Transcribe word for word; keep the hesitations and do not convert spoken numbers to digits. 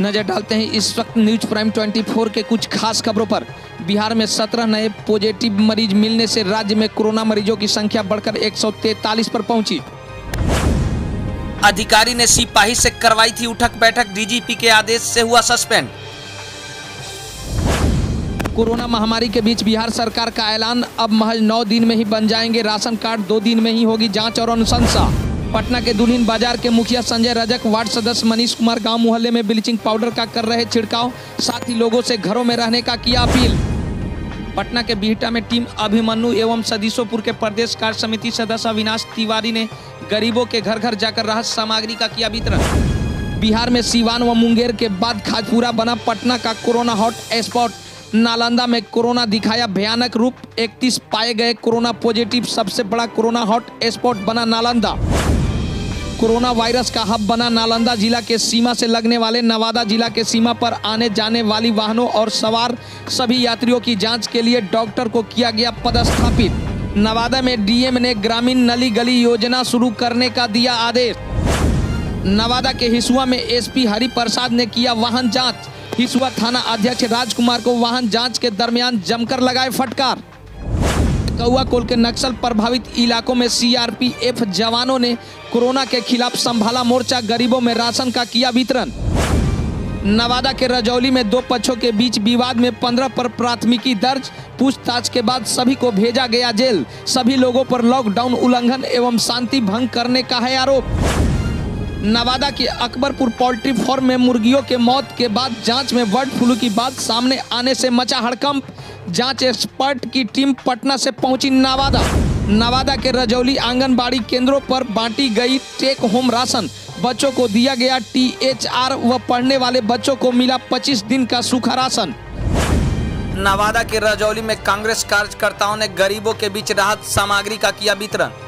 नजर डालते हैं इस वक्त न्यूज प्राइम चौबीस के कुछ खास खबरों पर। बिहार में सत्रह नए पॉजिटिव मरीज मिलने से राज्य में कोरोना मरीजों की संख्या बढ़कर एक सौ तैंतालीस पर पहुंची। अधिकारी ने सिपाही से करवाई थी उठक बैठक, डीजीपी के आदेश से हुआ सस्पेंड। कोरोना महामारी के बीच बिहार सरकार का ऐलान, अब महज नौ दिन में ही बन जाएंगे राशन कार्ड, दो दिन में ही होगी जाँच और अनुशंसा। पटना के दुल्हिन बाजार के मुखिया संजय रजक, वार्ड सदस्य मनीष कुमार गांव मोहल्ले में ब्लीचिंग पाउडर का कर रहे छिड़काव, साथ ही लोगों से घरों में रहने का किया अपील। पटना के बिहटा में टीम अभिमन्यु एवं सदीशोपुर के प्रदेश कार्य समिति सदस्य अविनाश तिवारी ने गरीबों के घर घर जाकर राहत सामग्री का किया वितरण। बिहार में सिवान व मुंगेर के बाद खाजपुरा बना पटना का कोरोना हॉट स्पॉट। नालंदा में कोरोना दिखाया भयानक रूप, इकतीस पाए गए कोरोना पॉजिटिव, सबसे बड़ा कोरोना हॉट स्पॉट बना नालंदा। कोरोना वायरस का हब बना नालंदा जिला के सीमा से लगने वाले नवादा जिला के सीमा पर आने जाने वाली वाहनों और सवार सभी यात्रियों की जांच के लिए डॉक्टर को किया गया पदस्थापित। नवादा में डीएम ने ग्रामीण नली गली योजना शुरू करने का दिया आदेश। नवादा के हिसुआ में एसपी हरिप्रसाद ने किया वाहन जांच, हिसुआ थाना अध्यक्ष राजकुमार को वाहन जाँच के दरमियान जमकर लगाए फटकार। कौआ कोल के नक्सल प्रभावित इलाकों में सीआरपीएफ जवानों ने कोरोना के खिलाफ संभाला मोर्चा, गरीबों में राशन का किया वितरण। नवादा के रजौली में दो पक्षों के बीच विवाद में पंद्रह पर प्राथमिकी दर्ज, पूछताछ के बाद सभी को भेजा गया जेल, सभी लोगों पर लॉकडाउन उल्लंघन एवं शांति भंग करने का है आरोप। नवादा के अकबरपुर पोल्ट्री फार्म में मुर्गियों के मौत के बाद जाँच में बर्ड फ्लू की बात सामने आने से मचा हड़कंप, जांच एक्सपर्ट की टीम पटना से पहुंची नवादा। नवादा के रजौली आंगनबाड़ी केंद्रों पर बांटी गई टेक होम राशन, बच्चों को दिया गया टीएचआर व पढ़ने वाले बच्चों को मिला पच्चीस दिन का सूखा राशन। नवादा के रजौली में कांग्रेस कार्यकर्ताओं ने गरीबों के बीच राहत सामग्री का किया वितरण।